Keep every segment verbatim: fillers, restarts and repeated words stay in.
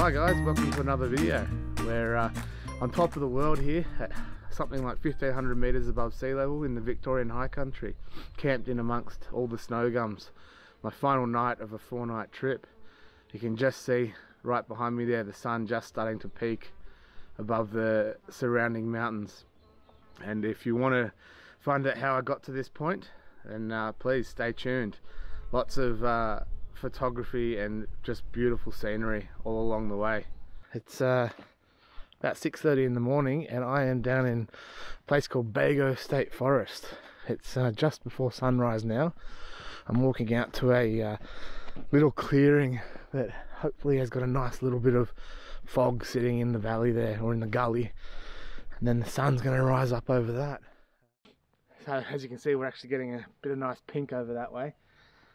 Hi guys, welcome to another video. We're uh, on top of the world here at something like fifteen hundred meters above sea level in the Victorian High Country, camped in amongst all the snow gums. My final night of a four night trip. You can just see right behind me there the sun just starting to peak above the surrounding mountains. And if you want to find out how I got to this point, then uh, please stay tuned. Lots of uh, photography and just beautiful scenery all along the way. It's uh, about six thirty in the morning and I am down in a place called Bago State Forest. It's uh, just before sunrise now. I'm walking out to a uh, little clearing that hopefully has got a nice little bit of fog sitting in the valley there, or in the gully, and then the sun's going to rise up over that. So as you can see, we're actually getting a bit of nice pink over that way.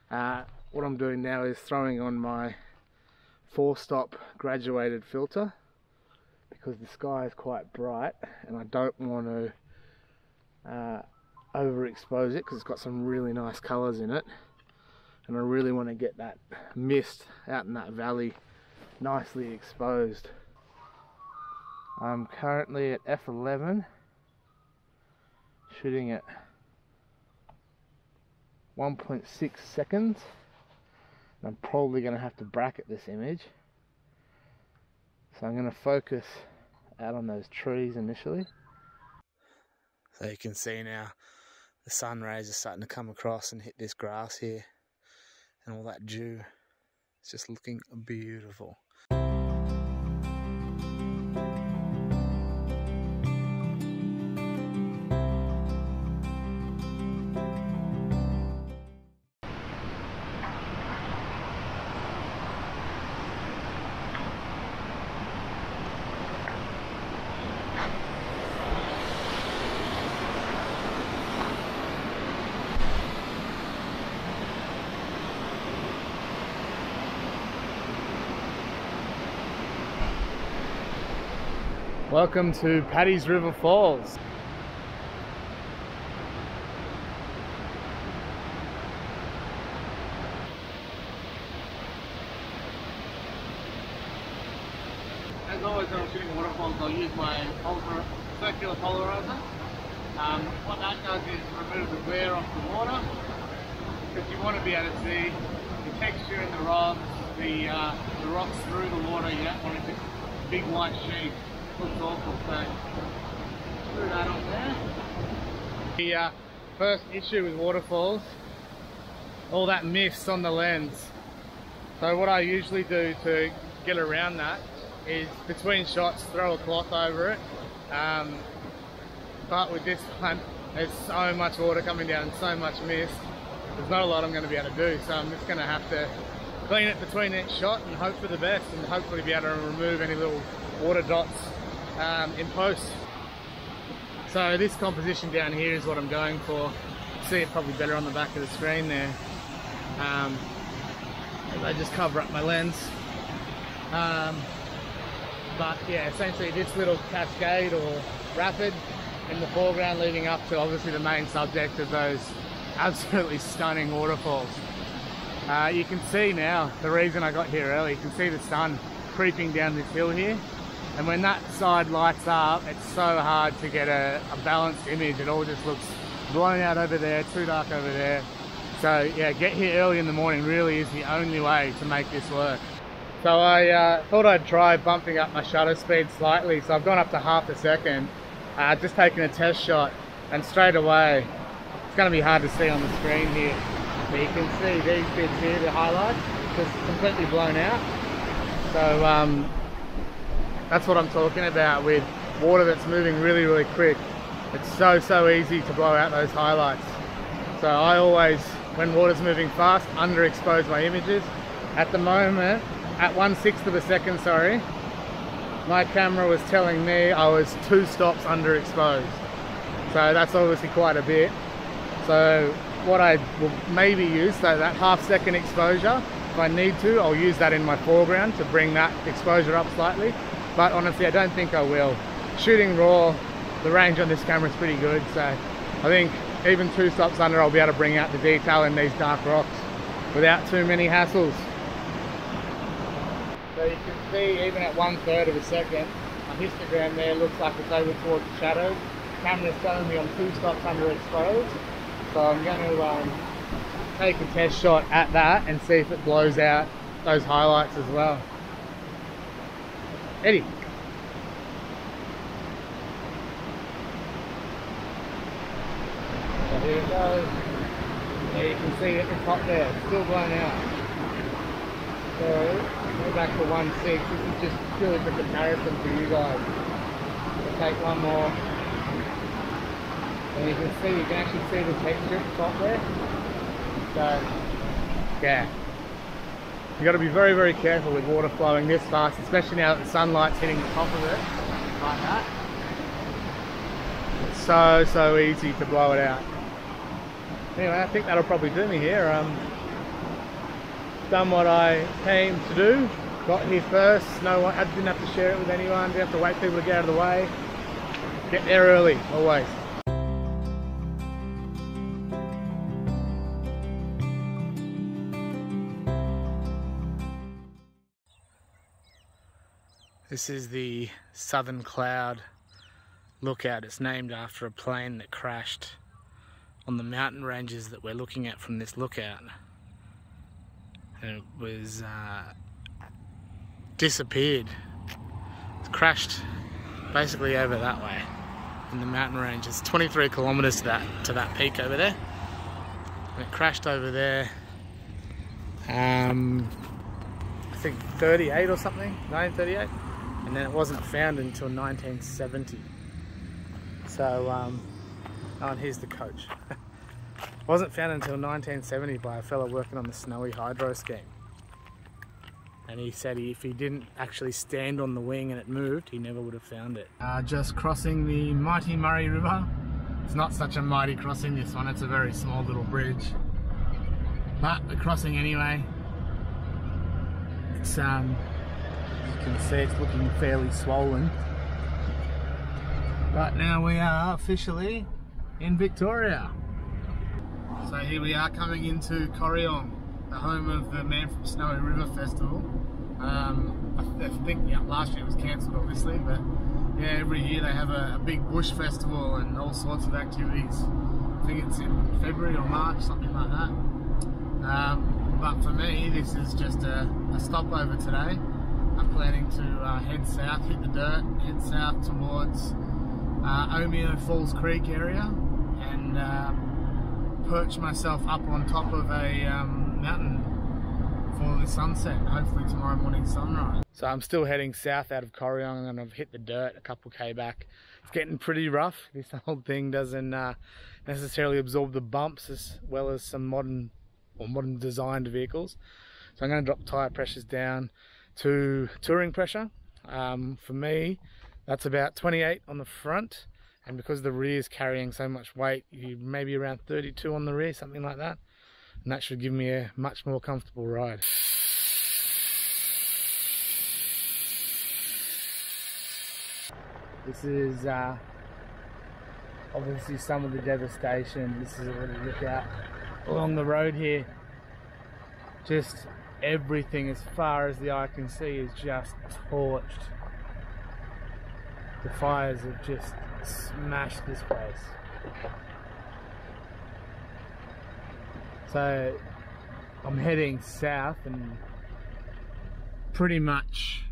Uh, what I'm doing now is throwing on my four stop graduated filter because the sky is quite bright and I don't want to uh, overexpose it because it's got some really nice colours in it, and I really want to get that mist out in that valley nicely exposed. I'm currently at F eleven, shooting at one point six seconds, and I'm probably going to have to bracket this image, so I'm going to focus out on those trees initially. So you can see now the sun rays are starting to come across and hit this grass here and all that dew. It's just looking beautiful. Welcome to Paddy's River Falls. As always when I'm shooting waterfalls, I'll use my pulver, circular polarizer. Um, what that does is remove the glare off the water, because you want to be able to see the texture in the rocks, the, uh, the rocks through the water. You don't want it to big white sheet. Looks awful, so screw that on there. The uh, first issue with waterfalls, all that mist on the lens. So what I usually do to get around that is between shots throw a cloth over it. Um, but with this one, there's so much water coming down and so much mist, there's not a lot I'm going to be able to do, so I'm just going to have to clean it between each shot and hope for the best, and hopefully be able to remove any little water dots Um, in post. So this composition down here is what I'm going for. See it probably better on the back of the screen there. Um, I just cover up my lens. Um, but yeah, essentially this little cascade or rapid in the foreground leading up to obviously the main subject of those absolutely stunning waterfalls. Uh, you can see now the reason I got here early. You can see the sun creeping down this hill here. And when that side lights up, it's so hard to get a, a balanced image. It all just looks blown out over there, too dark over there. So yeah, get here early in the morning really is the only way to make this work. So I uh, thought I'd try bumping up my shutter speed slightly. So I've gone up to half a second, uh, just taking a test shot, and straight away, it's gonna be hard to see on the screen here. But you can see these bits here, the highlights, just completely blown out. So, um, that's what I'm talking about with water that's moving really, really quick. It's so, so easy to blow out those highlights. So I always, when water's moving fast, underexpose my images. At the moment, at one-sixth of a second, sorry, my camera was telling me I was two stops underexposed. So that's obviously quite a bit. So what I will maybe use, so that half-second exposure, if I need to, I'll use that in my foreground to bring that exposure up slightly. But honestly, I don't think I will. Shooting raw, the range on this camera is pretty good, so I think even two stops under, I'll be able to bring out the detail in these dark rocks without too many hassles. So So you can see even at one third of a second, my histogram there looks like it's over towards the shadows. Camera's showing me on two stops under exposed. So I'm going to um, take a test shot at that and see if it blows out those highlights as well. Eddie. So here it goes. There you can see it, it's hot there, it's still blown out. So, go back to one six, this is just purely for comparison for you guys. We'll take one more. And you can see, you can actually see the texture at the top there. So, yeah. You've got to be very, very careful with water flowing this fast, especially now that the sunlight's hitting the top of it, like that. It's so, so easy to blow it out. Anyway, I think that'll probably do me here. Um, Done what I came to do. Got here first. No one. I didn't have to share it with anyone. Didn't have to wait for people to get out of the way. Get there early, always. This is the Southern Cloud Lookout. It's named after a plane that crashed on the mountain ranges that we're looking at from this lookout. And it was uh, disappeared. It crashed basically over that way in the mountain range. It's twenty-three kilometers to that to that peak over there. And it crashed over there. Um, I think thirty-eight or something, nineteen thirty-eight, and then it wasn't found until nineteen seventy. So, um, oh, and here's the coach. Wasn't found until nineteen seventy by a fellow working on the Snowy Hydro scheme. And he said he, if he didn't actually stand on the wing and it moved, he never would have found it. Uh, just crossing the mighty Murray River. It's not such a mighty crossing, this one. It's a very small little bridge. But we're crossing anyway. It's, um, you can see it's looking fairly swollen. But now we are officially in Victoria. So here we are coming into Corryong, the home of the Man from Snowy River Festival. Um, I, I think yeah, last year it was cancelled obviously, but yeah, every year they have a, a big bush festival and all sorts of activities. I think it's in February or March, something like that. Um, but for me, this is just a, a stopover today. I'm planning to uh, head south, hit the dirt, head south towards uh, Omeo Falls Creek area, and um, perch myself up on top of a um, mountain for the sunset, hopefully tomorrow morning sunrise. So I'm still heading south out of Corryong and I've hit the dirt a couple K back. It's getting pretty rough. This old thing doesn't uh, necessarily absorb the bumps as well as some modern or modern designed vehicles. So I'm going to drop tyre pressures down to touring pressure. Um, for me, that's about twenty-eight on the front. And because the rear is carrying so much weight, you maybe around thirty-two on the rear, something like that. And that should give me a much more comfortable ride. This is uh, obviously some of the devastation. This is a little lookout along the road here. Just everything as far as the eye can see is just torched. The fires have just smash this place. So I'm heading south and pretty much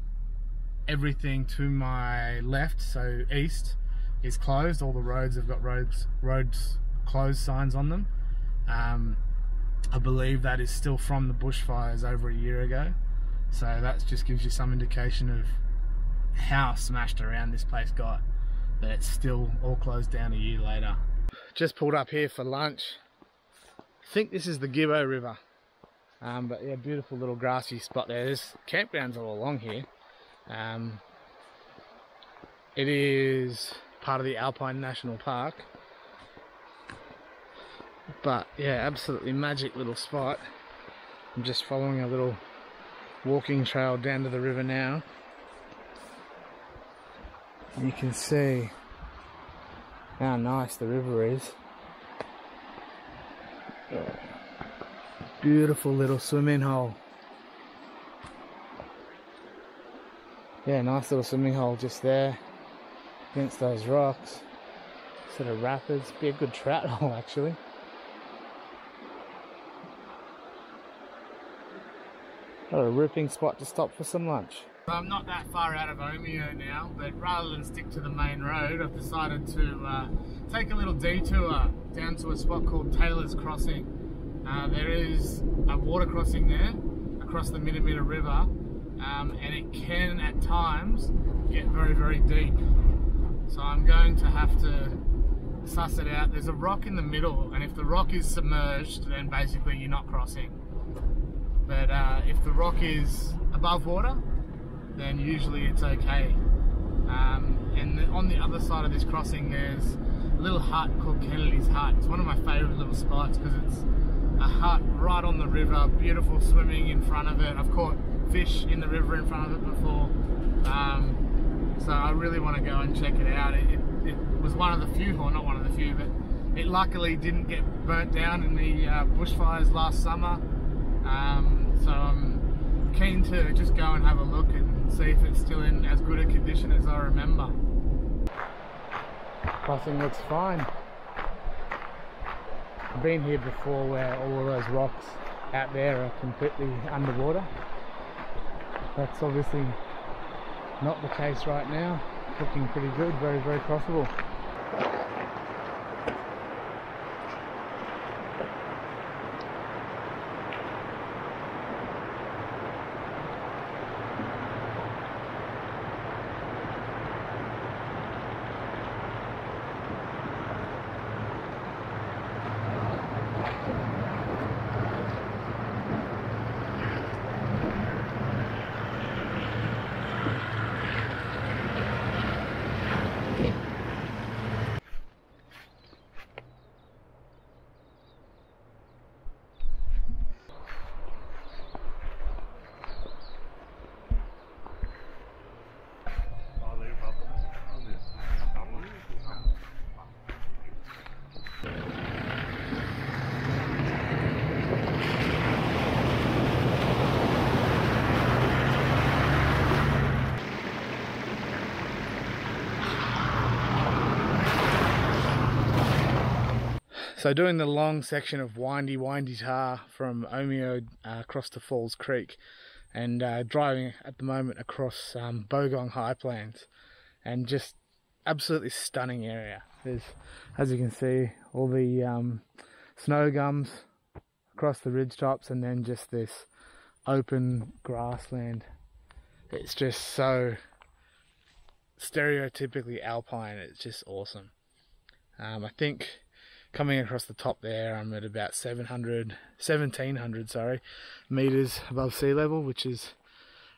everything to my left, so east, is closed. All the roads have got roads roads closed signs on them. um, I believe that is still from the bushfires over a year ago, so that just gives you some indication of how smashed around this place got. That it's still all closed down a year later. Just pulled up here for lunch. I think this is the Gibbo River. Um, but yeah, beautiful little grassy spot there. There's campgrounds all along here. Um, it is part of the Alpine National Park. But yeah, absolutely magic little spot. I'm just following a little walking trail down to the river now. You can see how nice the river is. Beautiful little swimming hole. yeah, nice little swimming hole just there against those rocks. Sort of rapids, be a good trout hole actually. Got a ripping spot to stop for some lunch. I'm not that far out of Omeo now, but rather than stick to the main road, I've decided to uh, take a little detour down to a spot called Taylor's Crossing. Uh, there is a water crossing there across the Mitimita River, um, and it can at times get very, very deep. So I'm going to have to suss it out. There's a rock in the middle, and if the rock is submerged, then basically you're not crossing. But uh, if the rock is above water, then usually it's okay. Um, and the, on the other side of this crossing, there's a little hut called Kennedy's Hut. It's one of my favourite little spots because it's a hut right on the river, beautiful swimming in front of it. I've caught fish in the river in front of it before. Um, so I really want to go and check it out. It, it, it was one of the few, or not one of the few, but it luckily didn't get burnt down in the uh, bushfires last summer. Um, so I'm keen to just go and have a look and see if it's still in as good a condition as I remember. Crossing looks fine. I've been here before where all of those rocks out there are completely underwater. That's obviously not the case right now. Looking pretty good, very, very crossable. So doing the long section of windy, windy tar from Omeo uh, across to Falls Creek, and uh, driving at the moment across um, Bogong High Plains, and just absolutely stunning area. There's, as you can see, all the um, snow gums across the ridge tops, and then just this open grassland. It's just so stereotypically alpine. It's just awesome. Um, I think. Coming across the top there, I'm at about seven hundred, seventeen hundred sorry, meters above sea level, which is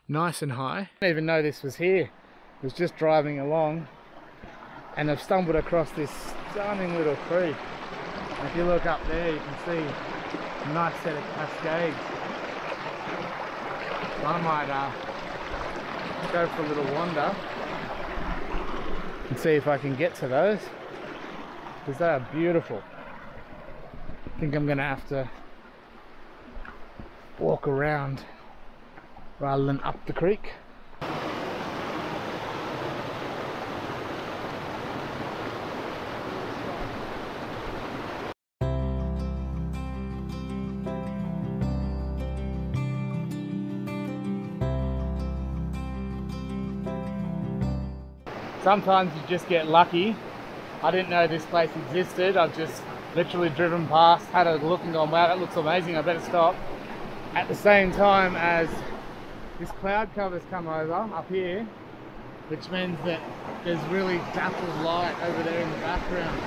nice and high. I didn't even know this was here. I was just driving along and I've stumbled across this stunning little creek. And if you look up there, you can see a nice set of cascades. So I might uh, go for a little wander and see if I can get to those, because they are beautiful. I think I'm gonna have to walk around rather than up the creek. Sometimes you just get lucky. I didn't know this place existed. I've just literally driven past, had a look and gone, wow, that looks amazing, I better stop. At the same time as this cloud cover's come over up here, which means that there's really dappled light over there in the background.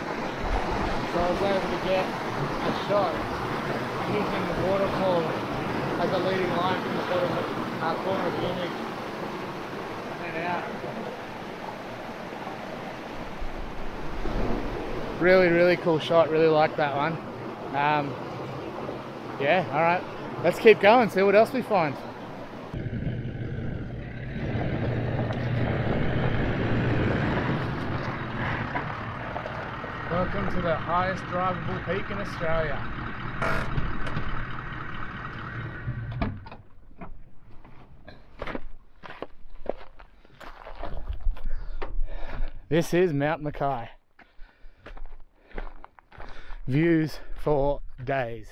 So I was able to get a shot using the waterfall as a leading line from the bottom of our corner of the image and out. Really, really cool shot. Really like that one. Um, yeah, all right. Let's keep going, see what else we find. Welcome to the highest drivable peak in Australia. This is Mount Mackay. Views for days.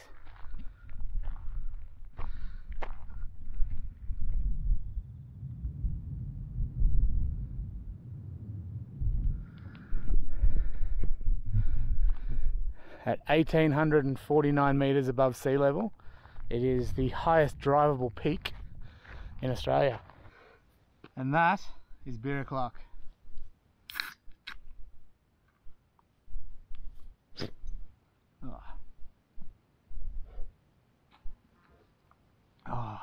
At one thousand eight hundred forty-nine metres above sea level, it is the highest drivable peak in Australia. And that is Beer O'Clock. Oh. Oh.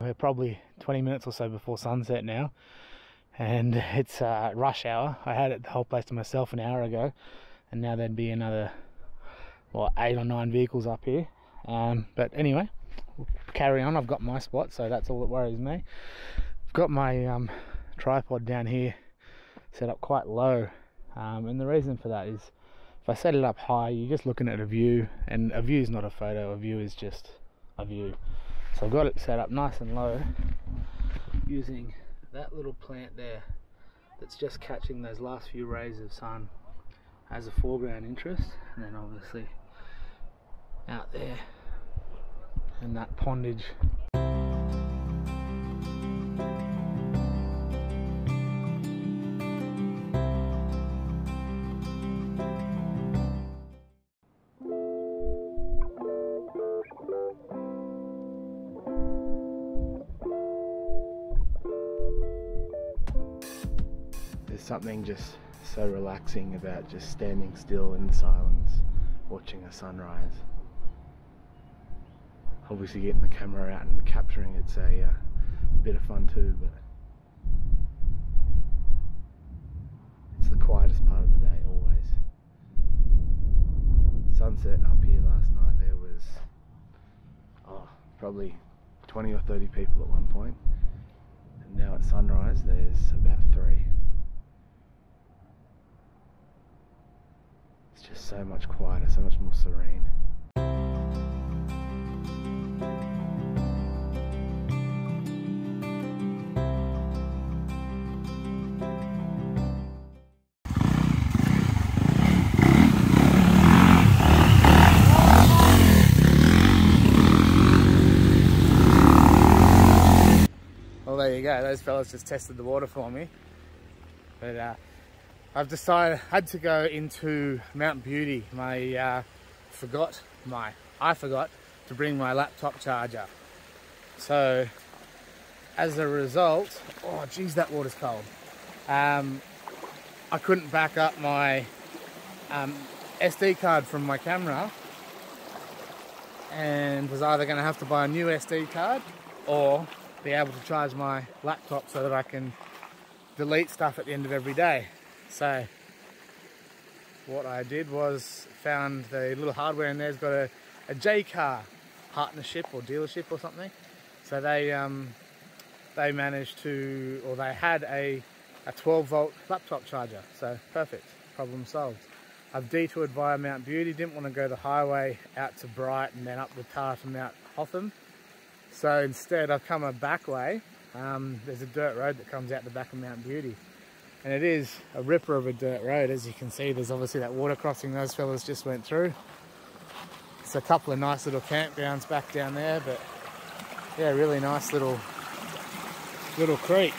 We're probably twenty minutes or so before sunset now, and it's uh, rush hour. I had it the whole place to myself an hour ago, and now there'd be another, well, eight or nine vehicles up here. Um, but anyway, we'll carry on. I've got my spot, so that's all that worries me. I've got my um, tripod down here set up quite low, um, and the reason for that is if I set it up high, you're just looking at a view, and a view is not a photo. A view is just a view. So I've got it set up nice and low using that little plant there that's just catching those last few rays of sun as a foreground interest, and then obviously out there in that pondage. Something just so relaxing about just standing still in silence, watching a sunrise. Obviously getting the camera out and capturing it's a uh, bit of fun too, but it's the quietest part of the day always. Sunset up here last night, there was oh, probably twenty or thirty people at one point, and now at sunrise there's about three. It's just so much quieter, so much more serene. Well, there you go. Those fellas just tested the water for me. But, uh, I've decided I had to go into Mount Beauty. My uh, forgot my I forgot to bring my laptop charger. So as a result, oh geez, that water's cold. Um, I couldn't back up my um, S D card from my camera, and was either going to have to buy a new S D card or be able to charge my laptop so that I can delete stuff at the end of every day. So what I did was found the little hardware in there's got a, a J-Car partnership or dealership or something. So they um, they managed to, or they had a, a twelve volt laptop charger. So perfect, problem solved. I've detoured via Mount Beauty, didn't want to go the highway out to Bright and then up the tar to Mount Hotham. So instead I've come a back way. Um, there's a dirt road that comes out the back of Mount Beauty. And it is a ripper of a dirt road, as you can see. There's obviously that water crossing those fellas just went through. There's a couple of nice little campgrounds back down there, but yeah, really nice little, little creek.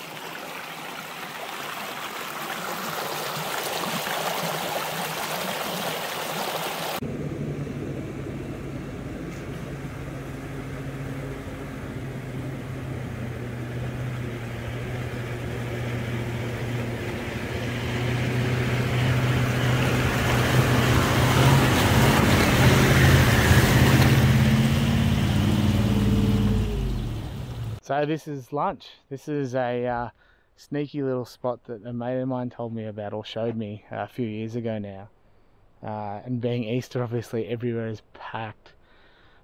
So this is lunch. This is a uh, sneaky little spot that a mate of mine told me about or showed me a few years ago now. Uh, and being Easter, obviously everywhere is packed.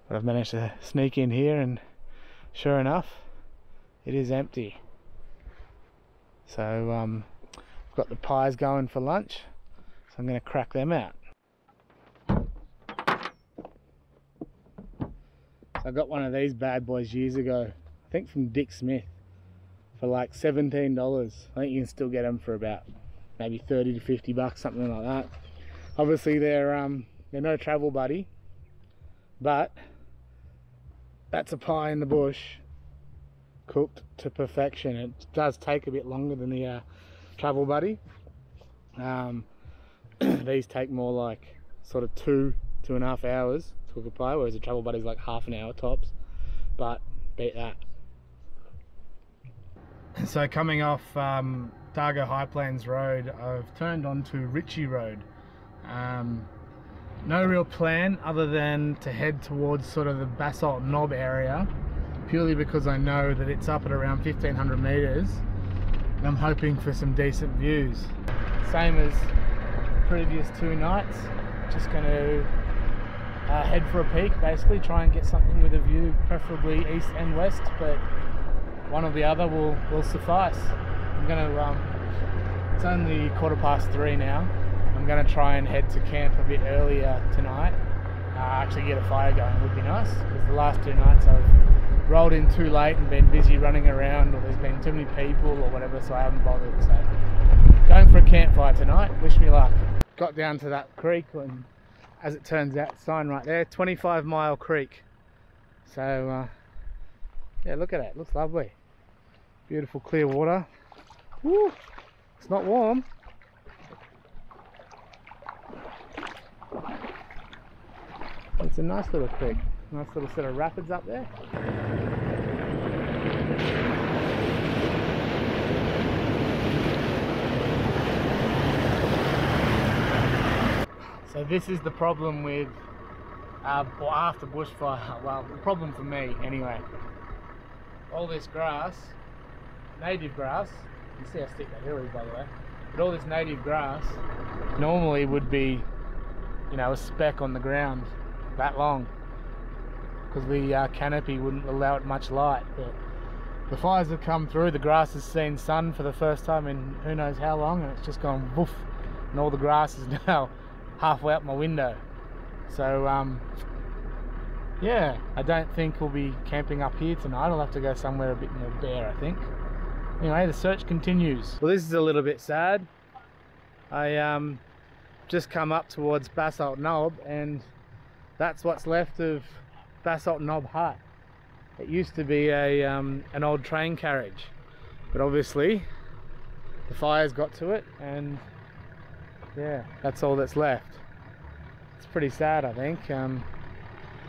But I've managed to sneak in here, and sure enough, it is empty. So um, I've got the pies going for lunch. So I'm going to crack them out. So I got one of these bad boys years ago, I think from Dick Smith, for like seventeen dollars. I think you can still get them for about maybe thirty to fifty bucks, something like that. Obviously they're um they're no travel buddy, but that's a pie in the bush cooked to perfection. It does take a bit longer than the uh, travel buddy. Um, these take more like sort of two two and a half hours to cook a pie, whereas the travel buddy's like half an hour tops. But beat that. So coming off um, Targo High Plains Road, I've turned onto Ritchie Road. Um, no real plan other than to head towards sort of the Basalt Knob area, purely because I know that it's up at around fifteen hundred meters and I'm hoping for some decent views. Same as previous two nights, just going to uh, head for a peak, basically try and get something with a view, preferably east and west, but one or the other will, will suffice. I'm going to, um, it's only quarter past three now. I'm going to try and head to camp a bit earlier tonight. Uh, actually get a fire going would be nice, because the last two nights I've rolled in too late and been busy running around, or there's been too many people or whatever, so I haven't bothered. So going for a campfire tonight, wish me luck. Got down to that creek, and as it turns out, sign right there, twenty-five mile creek. So uh, yeah, look at that, looks lovely. Beautiful clear water. Woo, it's not warm. It's a nice little creek, nice little set of rapids up there. So this is the problem with uh, after bushfire, well, the problem for me anyway. All this grass, native grass, you can see I stick that hilly by the way, but all this native grass normally would be, you know, a speck on the ground that long, because the uh, canopy wouldn't allow it much light. But the fires have come through, the grass has seen sun for the first time in who knows how long, and it's just gone woof, and all the grass is now halfway up my window. So um, yeah, I don't think we'll be camping up here tonight. I'll have to go somewhere a bit more bare, I think. Anyway, the search continues. Well, this is a little bit sad. I um, just come up towards Basalt Knob, and that's what's left of Basalt Knob Hut. It used to be a, um, an old train carriage, but obviously the fire's got to it, and yeah, that's all that's left. It's pretty sad, I think, um,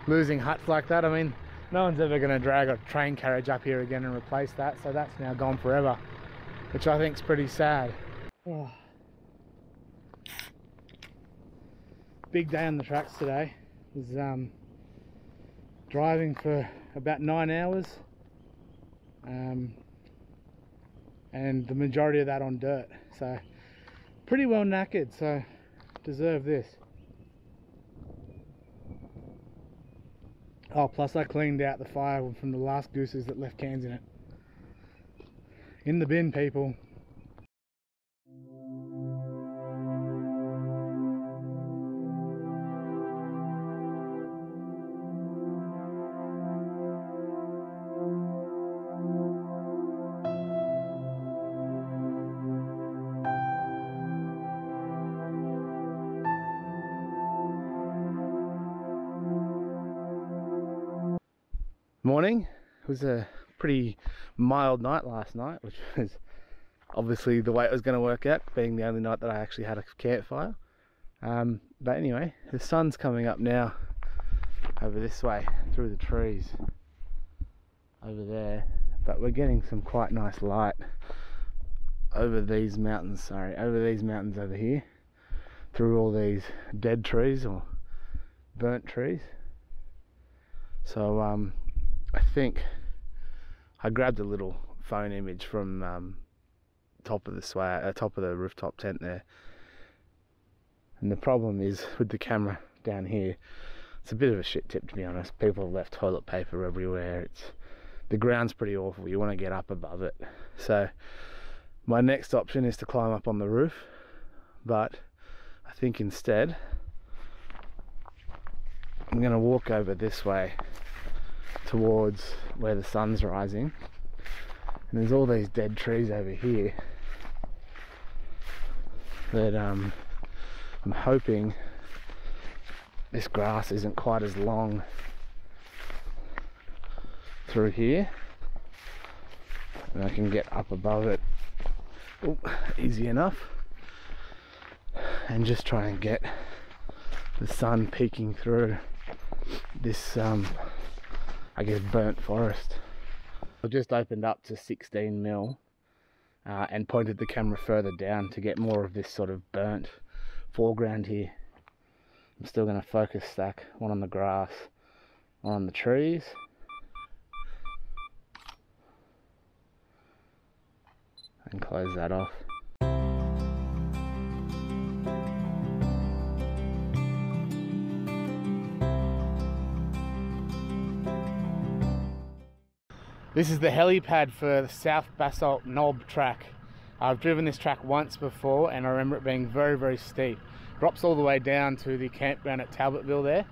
losing huts like that. I mean, no one's ever going to drag a train carriage up here again and replace that, so that's now gone forever, which I think's pretty sad. Oh. Big day on the tracks today. Was um, driving for about nine hours um, and the majority of that on dirt, so pretty well knackered, so deserve this. Oh, plus I cleaned out the fire from the last gooses that left cans in it. In the bin, people. Morning. It was a pretty mild night last night, which was obviously the way it was going to work out, being the only night that I actually had a campfire. Um, but anyway, the sun's coming up now over this way through the trees over there, but we're getting some quite nice light over these mountains, sorry, over these mountains over here, through all these dead trees or burnt trees. So um I think I grabbed a little phone image from um, top of the swag, uh, top of the rooftop tent there. And the problem is with the camera down here, it's a bit of a shit tip, to be honest. People have left toilet paper everywhere. It's the ground's pretty awful. You want to get up above it. So my next option is to climb up on the roof, but I think instead I'm going to walk over this way towards where the sun's rising, and there's all these dead trees over here that um, I'm hoping this grass isn't quite as long through here and I can get up above it ooh, easy enough and just try and get the sun peeking through this um, I guess burnt forest. I just opened up to sixteen mil uh, and pointed the camera further down to get more of this sort of burnt foreground here. I'm still going to focus stack one on the grass, one on the trees. And close that off. This is the helipad for the South Basalt Knob track. I've driven this track once before and I remember it being very, very steep. Drops all the way down to the campground at Talbotville there.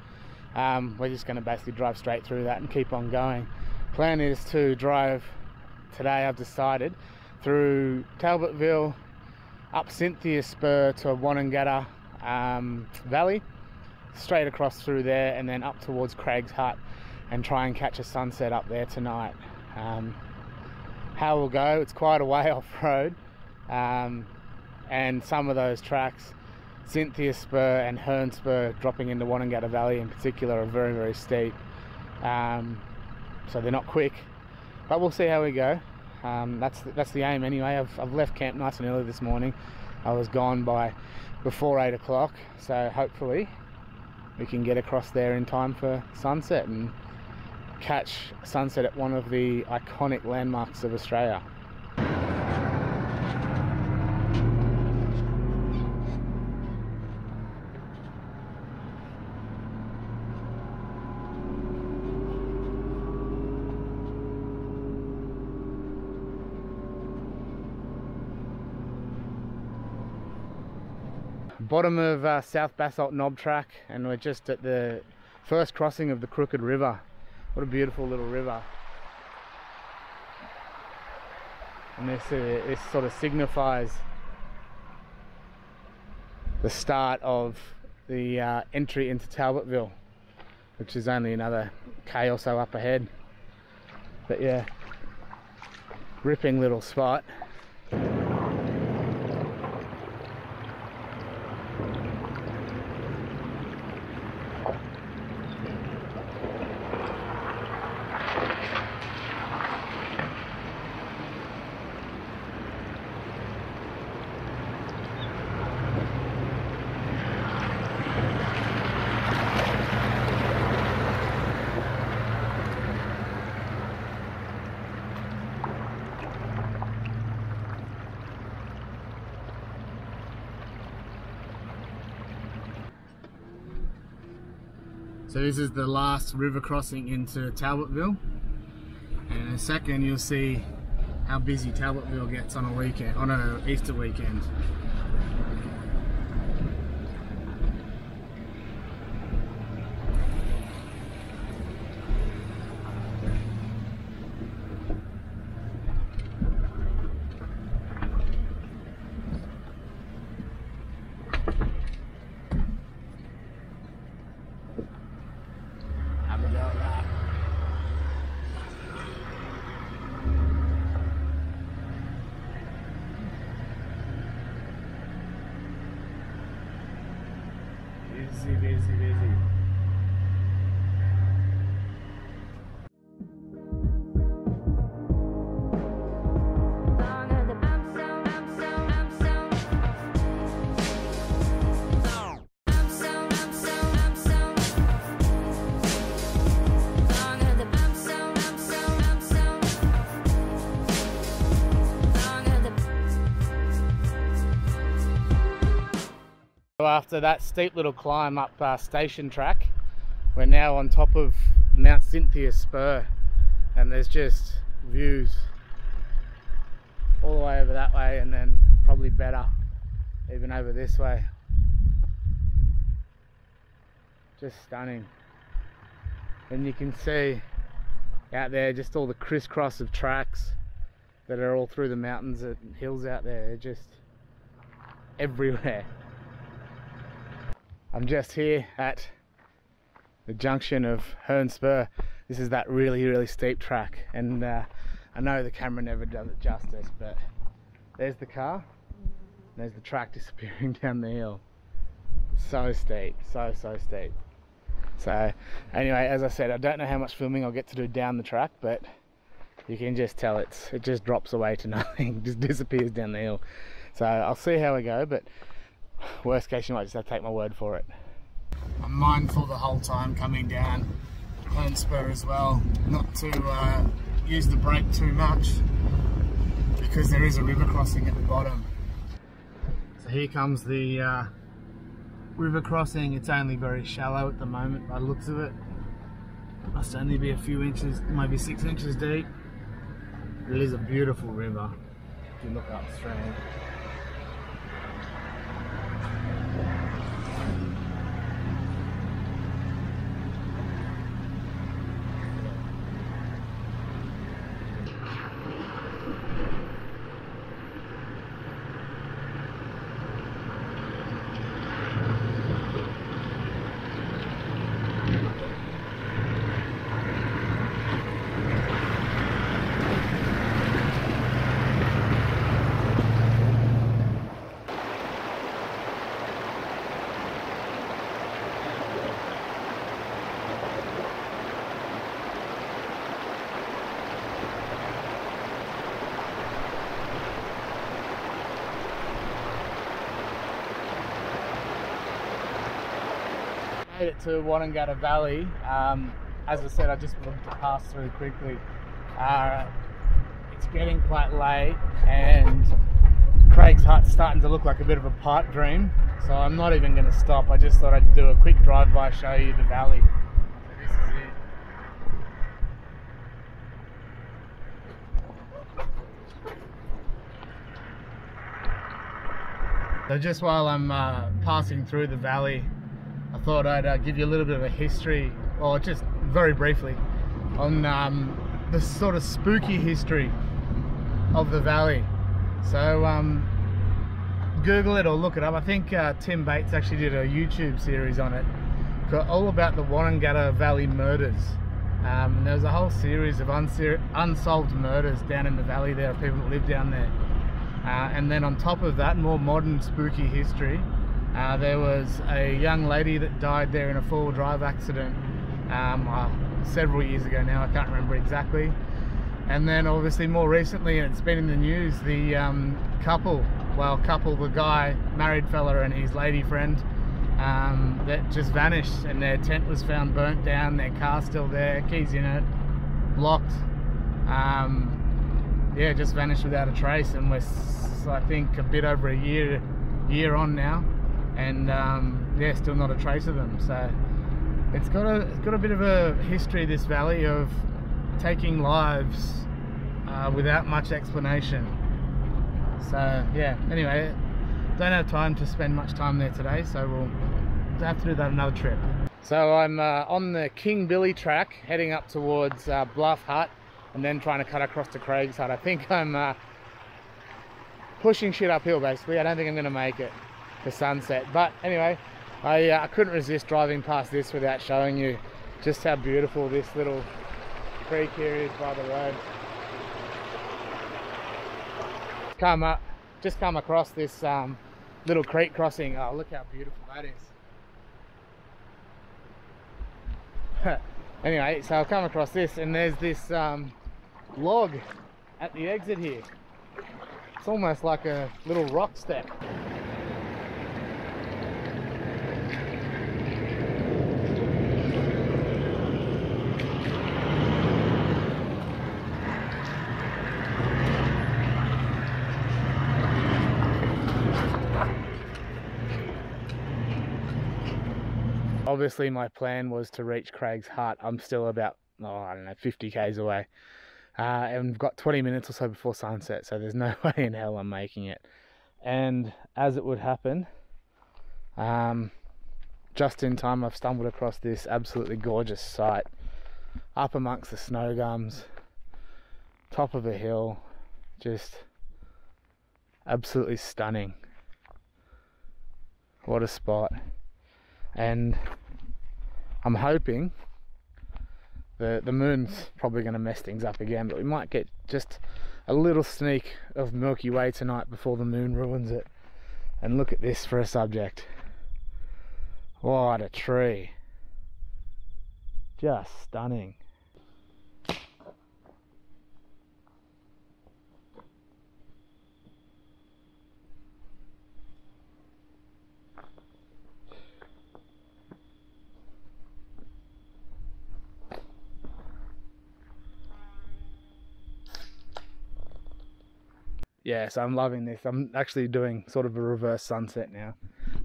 Um, we're just going to basically drive straight through that and keep on going. Plan is to drive today, I've decided, through Talbotville, up Cynthia Spur to Wonnangatta um, Valley, straight across through there and then up towards Craig's Hut and try and catch a sunset up there tonight. Um, how we'll go, it's quite a way off-road, um, and some of those tracks, Cynthia Spur and Hearn Spur dropping into Wonnangatta Valley in particular, are very very steep, um, so they're not quick, but we'll see how we go. Um, that's, the, that's the aim anyway. I've, I've left camp nice and early this morning. I was gone by before eight o'clock, so hopefully we can get across there in time for sunset and catch sunset at one of the iconic landmarks of Australia. Bottom of uh, South Basalt Knob track, and we're just at the first crossing of the Crooked River. What a beautiful little river. And this, uh, this sort of signifies the start of the uh, entry into Talbotville, which is only another K or so up ahead. But yeah, ripping little spot. So this is the last river crossing into Talbotville, and in a second you'll see how busy Talbotville gets on a weekend, on an Easter weekend. Busy, busy, busy. After that steep little climb up uh, station track, we're now on top of Mount Cynthia Spur, and there's just views all the way over that way, and then probably better even over this way. Just stunning. And you can see out there just all the crisscross of tracks that are all through the mountains and hills out there. They're just everywhere. I'm just here at the junction of Hearn Spur. This is that really, really steep track, and uh, I know the camera never does it justice, but there's the car, there's the track disappearing down the hill. So steep, so, so steep. So anyway, as I said, I don't know how much filming I'll get to do down the track, but you can just tell it's it just drops away to nothing, just disappears down the hill. So I'll see how I go, but worst case you might just have to take my word for it. I'm mindful the whole time coming down Hearn Spur as well, not to uh, use the brake too much, because there is a river crossing at the bottom. So here comes the uh, river crossing. It's only very shallow at the moment by the looks of it. It must only be a few inches, maybe six inches deep. It is a beautiful river if you look upstream. It to Wonnangatta Valley. Um, as I said, I just wanted to pass through quickly. Uh, it's getting quite late and Craig's Hut's starting to look like a bit of a pipe dream, so I'm not even going to stop. I just thought I'd do a quick drive-by, show you the valley. This is it. So just while I'm uh, passing through the valley, I thought I'd uh, give you a little bit of a history, or just very briefly, on um, the sort of spooky history of the valley. So um, Google it or look it up. I think uh, Tim Bates actually did a YouTube series on it, all about the Wonnangatta Valley murders. Um, there was a whole series of unsolved murders down in the valley there, of people that lived down there. Uh, and then on top of that, more modern spooky history. Uh, there was a young lady that died there in a four-wheel drive accident um, uh, several years ago now, I can't remember exactly. And then obviously more recently, and it's been in the news, the um, couple, well couple, the guy, married fella and his lady friend, um, that just vanished, and their tent was found burnt down, their car still there, keys in it, locked. Um, yeah, just vanished without a trace, and we're, I think, a bit over a year, year on now. And um, yeah, still not a trace of them. So it's got a it's got a bit of a history, this valley, of taking lives uh, without much explanation. So yeah, anyway, don't have time to spend much time there today, so we'll have to do that another trip. So I'm uh, on the King Billy track, heading up towards uh, Bluff Hut, and then trying to cut across to Craig's Hut. I think I'm uh, pushing shit uphill basically. I don't think I'm gonna make it for sunset, but anyway, I, uh, I couldn't resist driving past this without showing you just how beautiful this little creek here is by the road. Come up, just come across this um, little creek crossing. Oh, look how beautiful that is. Anyway, so I'll come across this, and there's this um, log at the exit here. It's almost like a little rock step. Obviously my plan was to reach Craig's Hut. I'm still about, oh, I don't know, fifty Ks away. Uh, and we've got twenty minutes or so before sunset, so there's no way in hell I'm making it. And as it would happen, um, just in time I've stumbled across this absolutely gorgeous sight. Up amongst the snow gums, top of a hill, just absolutely stunning. What a spot. And I'm hoping the the moon's probably going to mess things up again, but we might get just a little sneak of Milky Way tonight before the moon ruins it. And look at this for a subject. What a tree. Just stunning. Yeah, so I'm loving this. I'm actually doing sort of a reverse sunset now.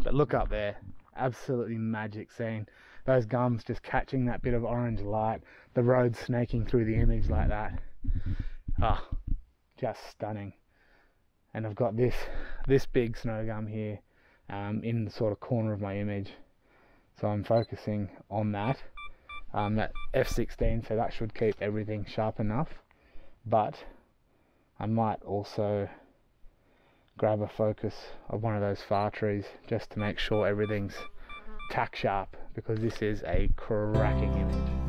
But look up there. Absolutely magic scene. Those gums just catching that bit of orange light. The road snaking through the image like that. Ah, oh, just stunning. And I've got this this big snow gum here um, in the sort of corner of my image. So I'm focusing on that. Um, that F sixteen, so that should keep everything sharp enough. But I might also grab a focus of one of those far trees just to make sure everything's tack sharp, because this is a cracking image.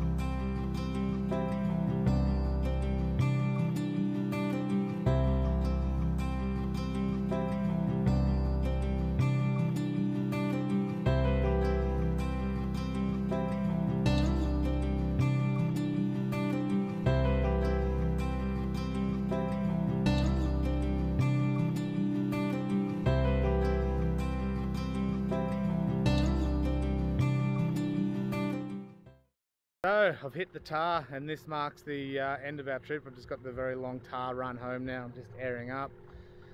So I've hit the tar, and this marks the uh, end of our trip. I've just got the very long tar run home now. I'm just airing up.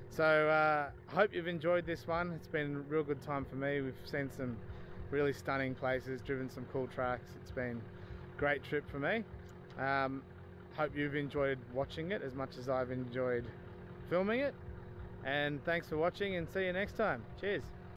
So I uh, hope you've enjoyed this one. It's been a real good time for me. We've seen some really stunning places, driven some cool tracks. It's been a great trip for me. Um, hope you've enjoyed watching it as much as I've enjoyed filming it. And thanks for watching, and see you next time. Cheers.